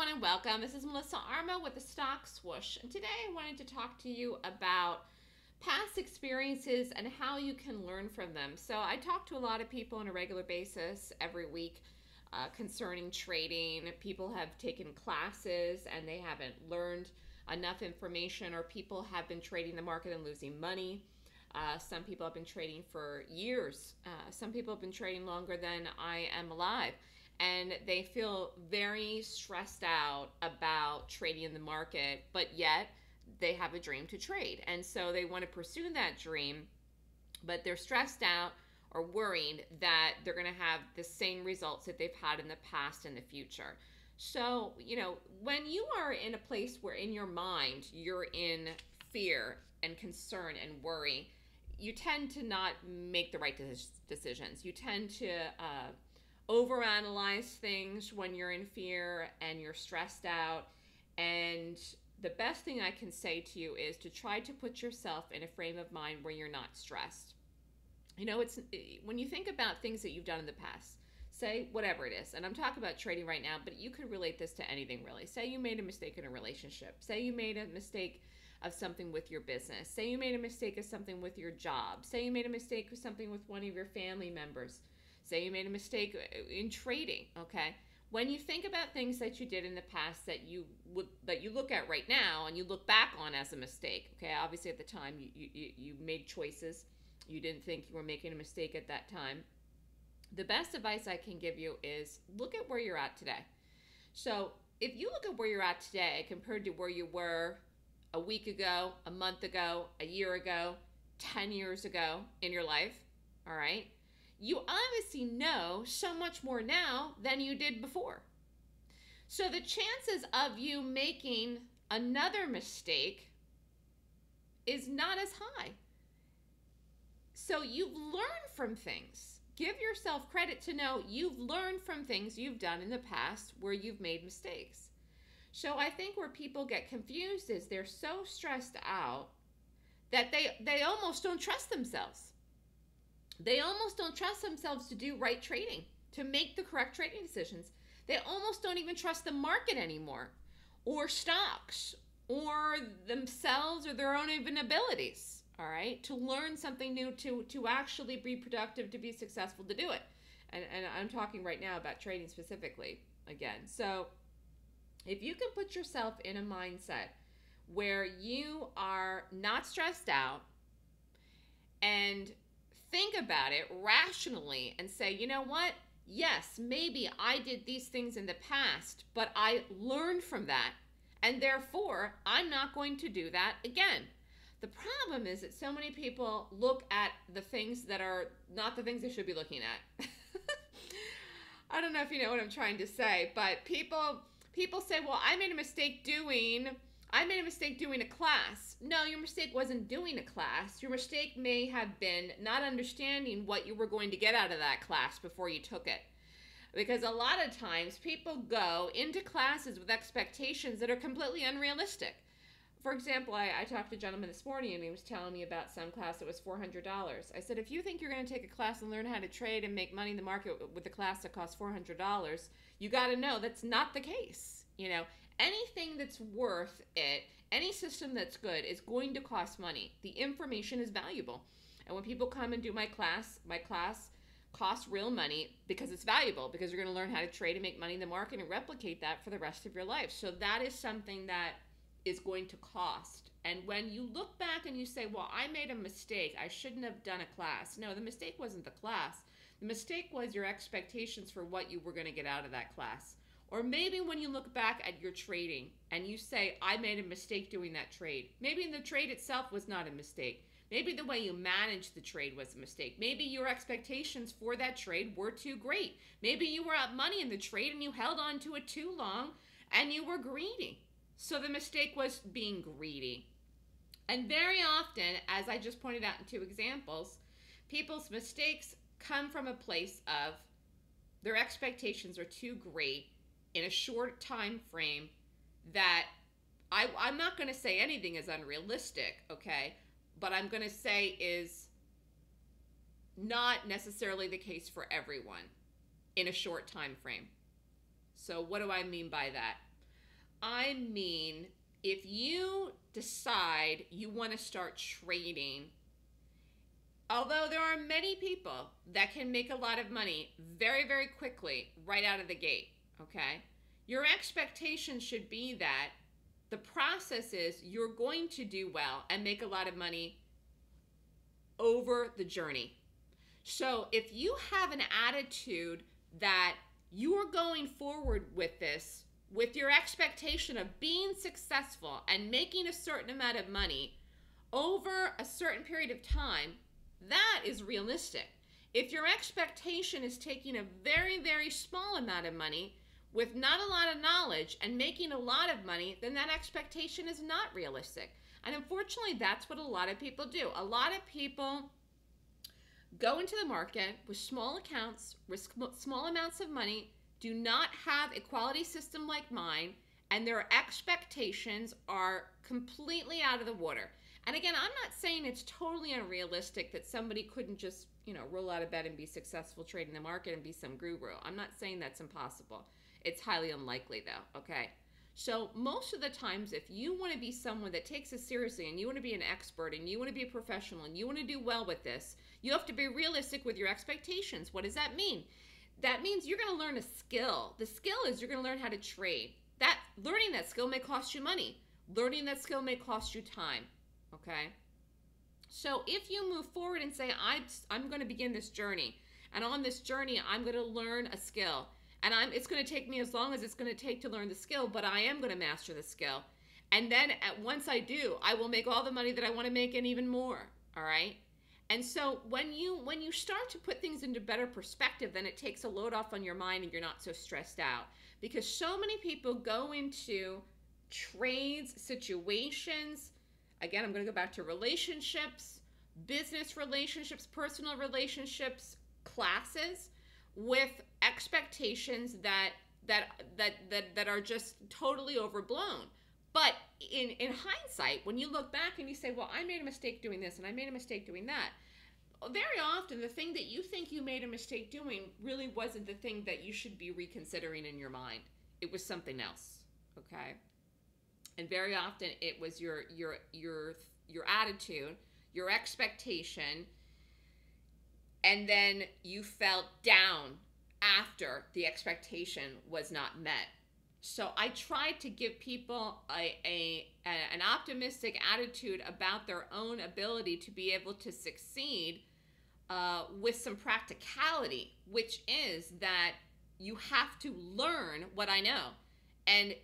everyone, and welcome. This is Melissa Arma with The Stock Swoosh, and today I wanted to talk to you about past experiences and how you can learn from them. So I talk to a lot of people on a regular basis every week concerning trading. People have taken classes and they haven't learned enough information, or people have been trading the market and losing money. Some people have been trading for years. Some people have been trading longer than I am alive. And they feel very stressed out about trading in the market, but yet they have a dream to trade. And so they want to pursue that dream, but they're stressed out or worried that they're going to have the same results that they've had in the past in the future. So, you know, when you are in a place where in your mind you're in fear and concern and worry, you tend to not make the right decisions. You tend to overanalyze things when you're in fear and you're stressed out. And the best thing I can say to you is to try to put yourself in a frame of mind where you're not stressed. You know, it's when you think about things that you've done in the past, say whatever it is, and I'm talking about trading right now, but you could relate this to anything really. Say you made a mistake in a relationship. Say you made a mistake of something with your business. Say you made a mistake of something with your job. Say you made a mistake of something with one of your family members. Say you made a mistake in trading, okay? When you think about things that you did in the past that you look at right now and you look back on as a mistake, okay? Obviously at the time you made choices. You didn't think you were making a mistake at that time. The best advice I can give you is look at where you're at today. So if you look at where you're at today compared to where you were a week ago, a month ago, a year ago, 10 years ago in your life, all right? You obviously know so much more now than you did before. So the chances of you making another mistake is not as high. So you've learned from things. Give yourself credit to know you've learned from things you've done in the past where you've made mistakes. So I think where people get confused is they're so stressed out that they almost don't trust themselves. They almost don't trust themselves to do right trading, to make the correct trading decisions. They almost don't even trust the market anymore, or stocks, or themselves, or their own even abilities, all right, to learn something new, to actually be productive, to be successful, to do it. And I'm talking right now about trading specifically again. So if you can put yourself in a mindset where you are not stressed out and think about it rationally and say, you know what? Yes, maybe I did these things in the past, but I learned from that, and therefore I'm not going to do that again. The problem is that so many people look at the things that are not the things they should be looking at. I don't know if you know what I'm trying to say, but people say, well, I made a mistake doing a class. No, your mistake wasn't doing a class. Your mistake may have been not understanding what you were going to get out of that class before you took it. Because a lot of times people go into classes with expectations that are completely unrealistic. For example, I talked to a gentleman this morning and he was telling me about some class that was $400. I said, if you think you're going to take a class and learn how to trade and make money in the market with a class that costs $400, you got to know that's not the case. You know, anything that's worth it, any system that's good is going to cost money. The information is valuable. And when people come and do my class costs real money because it's valuable, because you're going to learn how to trade and make money in the market and replicate that for the rest of your life. So that is something that is going to cost. And when you look back and you say, well, I made a mistake, I shouldn't have done a class. No, the mistake wasn't the class. The mistake was your expectations for what you were going to get out of that class. Or maybe when you look back at your trading and you say, I made a mistake doing that trade. Maybe the trade itself was not a mistake. Maybe the way you managed the trade was a mistake. Maybe your expectations for that trade were too great. Maybe you were up money in the trade and you held on to it too long and you were greedy. So the mistake was being greedy. And very often, as I just pointed out in two examples, people's mistakes come from a place of their expectations are too great in a short time frame that I'm not going to say anything is unrealistic, okay? But I'm going to say is not necessarily the case for everyone in a short time frame. So what do I mean by that? I mean, if you decide you want to start trading, although there are many people that can make a lot of money very, very quickly right out of the gate, okay? Your expectation should be that the process is you're going to do well and make a lot of money over the journey. So if you have an attitude that you are going forward with this, with your expectation of being successful and making a certain amount of money over a certain period of time, that is realistic. If your expectation is taking a very, very small amount of money with not a lot of knowledge and making a lot of money, then that expectation is not realistic. And unfortunately, that's what a lot of people do. A lot of people go into the market with small accounts, with small amounts of money, do not have a quality system like mine, and their expectations are completely out of the water. And again, I'm not saying it's totally unrealistic that somebody couldn't just, you know, roll out of bed and be successful trading the market and be some guru. I'm not saying that's impossible. It's highly unlikely though, okay? So most of the times, if you want to be someone that takes this seriously and you want to be an expert and you want to be a professional and you want to do well with this, you have to be realistic with your expectations. What does that mean? That means you're going to learn a skill. The skill is you're going to learn how to trade. That learning that skill may cost you money. Learning that skill may cost you time, okay? So if you move forward and say, I'm going to begin this journey, and on this journey, I'm going to learn a skill, and it's going to take me as long as it's going to take to learn the skill, but I am going to master the skill. And then once I do, I will make all the money that I want to make and even more, all right? And so when you start to put things into better perspective, then it takes a load off on your mind and you're not so stressed out. Because so many people go into trades, situations, again, I'm going to go back to relationships, business relationships, personal relationships, classes, with expectations that are just totally overblown. But in hindsight, when you look back and you say, well, I made a mistake doing this and I made a mistake doing that, very often the thing that you think you made a mistake doing really wasn't the thing that you should be reconsidering in your mind. It was something else, okay? And very often it was your attitude, your expectation, and then you felt down after the expectation was not met. So I try to give people an optimistic attitude about their own ability to be able to succeed with some practicality, which is that you have to learn what I know. And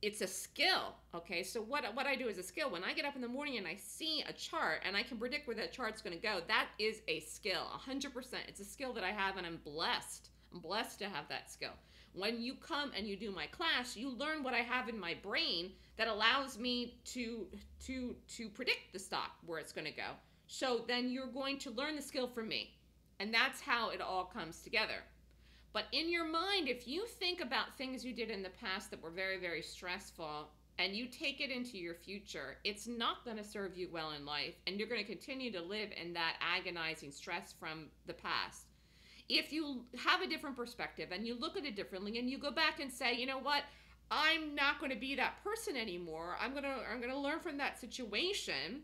it's a skill, okay? So what I do is a skill. When I get up in the morning and I see a chart and I can predict where that chart's gonna go, that is a skill, 100%. It's a skill that I have and I'm blessed. I'm blessed to have that skill. When you come and you do my class, you learn what I have in my brain that allows me to predict the stock where it's going to go. So then you're going to learn the skill from me. And that's how it all comes together. But in your mind, if you think about things you did in the past that were very, very stressful and you take it into your future, it's not going to serve you well in life. And you're going to continue to live in that agonizing stress from the past. If you have a different perspective and you look at it differently and you go back and say, you know what, I'm not going to be that person anymore. I'm going to learn from that situation.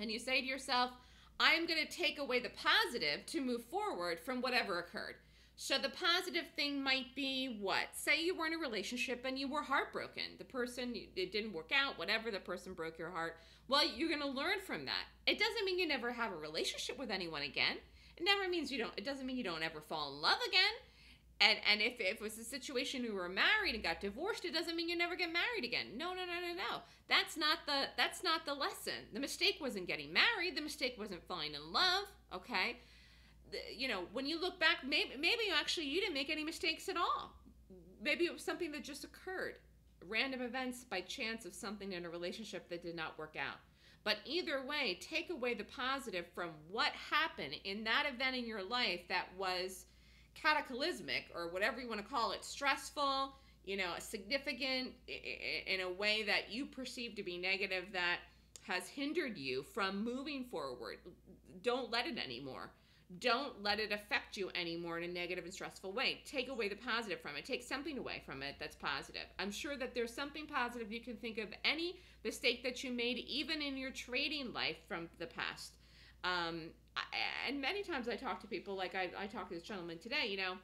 And you say to yourself, I'm going to take away the positive to move forward from whatever occurred. So the positive thing might be what? Say you were in a relationship and you were heartbroken. The person, it didn't work out, whatever, the person broke your heart. Well, you're going to learn from that. It doesn't mean you never have a relationship with anyone again. It never means you don't, it doesn't mean you don't ever fall in love again. And if it was a situation you were married and got divorced, it doesn't mean you never get married again. No. That's not the lesson. The mistake wasn't getting married. The mistake wasn't falling in love, okay? You know, when you look back, maybe you didn't make any mistakes at all. Maybe it was something that just occurred. Random events by chance of something in a relationship that did not work out. But either way, take away the positive from what happened in that event in your life that was cataclysmic, or whatever you want to call it, stressful, you know, significant in a way that you perceive to be negative that has hindered you from moving forward. Don't let it anymore. Don't let it affect you anymore in a negative and stressful way. Take away the positive from it. Take something away from it that's positive. I'm sure that there's something positive you can think of, any mistake that you made, even in your trading life from the past. And many times I talk to people, like I talked to this gentleman today, you know,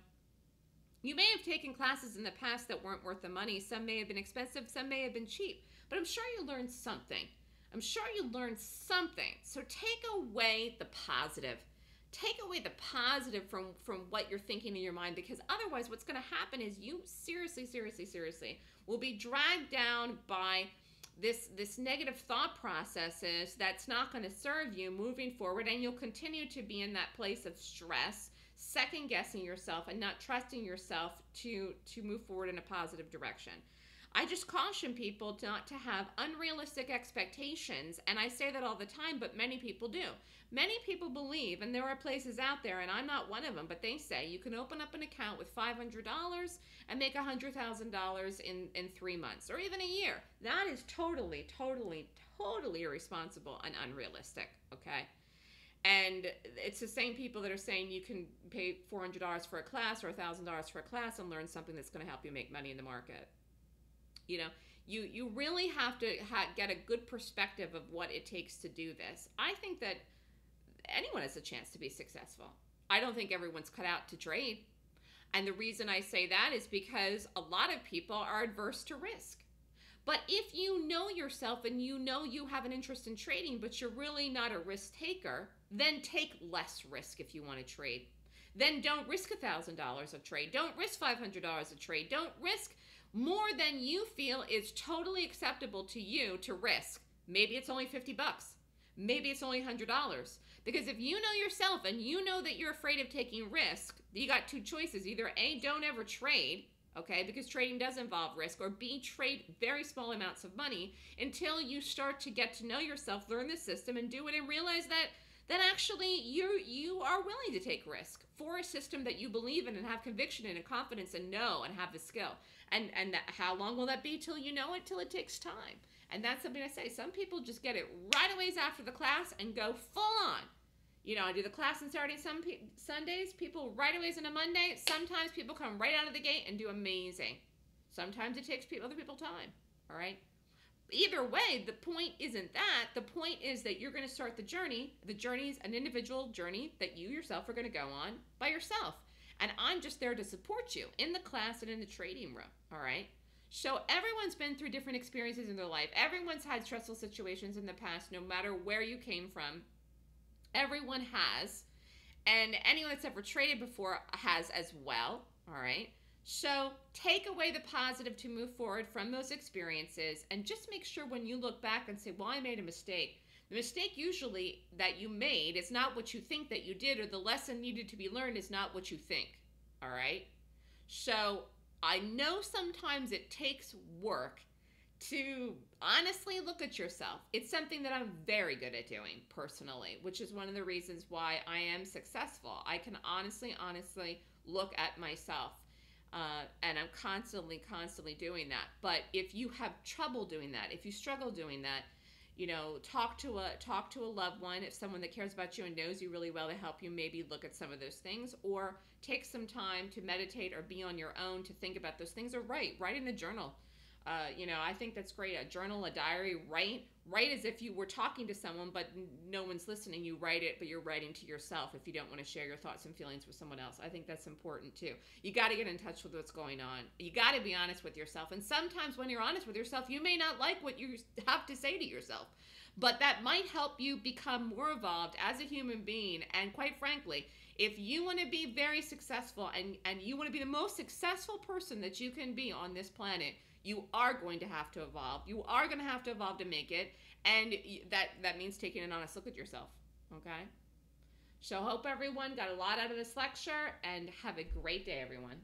you may have taken classes in the past that weren't worth the money. Some may have been expensive, some may have been cheap, but I'm sure you learned something. I'm sure you learned something. So take away the positive. Take away the positive from what you're thinking in your mind, because otherwise what's going to happen is you seriously will be dragged down by this negative thought processes that's not going to serve you moving forward, and you'll continue to be in that place of stress, second guessing yourself and not trusting yourself to move forward in a positive direction. I just caution people not to have unrealistic expectations, and I say that all the time, but many people do. Many people believe, and there are places out there, and I'm not one of them, but they say you can open up an account with $500 and make $100,000 in 3 months or even a year. That is totally irresponsible and unrealistic, okay? And it's the same people that are saying you can pay $400 for a class or $1,000 for a class and learn something that's going to help you make money in the market. You know, you really have to get a good perspective of what it takes to do this. I think that anyone has a chance to be successful. I don't think everyone's cut out to trade. And the reason I say that is because a lot of people are adverse to risk. But if you know yourself and you know you have an interest in trading, but you're really not a risk taker, then take less risk if you want to trade. Then don't risk $1,000 of trade. Don't risk $500 of trade. Don't risk more than you feel is totally acceptable to you to risk. Maybe it's only 50 bucks. Maybe it's only $100. Because if you know yourself and you know that you're afraid of taking risk, you got two choices. Either A, don't ever trade, okay, because trading does involve risk, or B, trade very small amounts of money until you start to get to know yourself, learn the system, and do it, and realize that actually you are willing to take risk for a system that you believe in and have conviction in and confidence and know and have the skill. And that, how long will that be till you know it? Till it takes time. And that's something I say. Some people just get it right away after the class and go full on. You know, I do the class on Saturday, some Sundays, people right away on a Monday. Sometimes people come right out of the gate and do amazing. Sometimes it takes other people time, all right? Either way, the point isn't that. The point is that you're going to start the journey. The journey is an individual journey that you yourself are going to go on by yourself. And I'm just there to support you in the class and in the trading room, all right? So everyone's been through different experiences in their life. Everyone's had stressful situations in the past, no matter where you came from. Everyone has, and anyone that's ever traded before has as well, all right? So take away the positive to move forward from those experiences, and just make sure when you look back and say, well, I made a mistake. The mistake usually that you made is not what you think that you did, or the lesson needed to be learned is not what you think, all right? So I know sometimes it takes work to honestly look at yourself. It's something that I'm very good at doing personally, which is one of the reasons why I am successful. I can honestly look at myself, and I'm constantly doing that. But if you have trouble doing that, if you struggle doing that, you know, talk to a loved one, if someone that cares about you and knows you really well, to help you maybe look at some of those things, or take some time to meditate or be on your own to think about those things, or write in a journal. You know, I think that's great. A journal, a diary, write as if you were talking to someone, but no one's listening. You write it, but you're writing to yourself if you don't want to share your thoughts and feelings with someone else. I think that's important too. You got to get in touch with what's going on. You got to be honest with yourself. And sometimes when you're honest with yourself, you may not like what you have to say to yourself, but that might help you become more evolved as a human being. And quite frankly, if you want to be very successful and you want to be the most successful person that you can be on this planet, you are going to have to evolve. You are going to evolve to make it. And that means taking an honest look at yourself, okay? So hope everyone got a lot out of this lecture, and have a great day, everyone.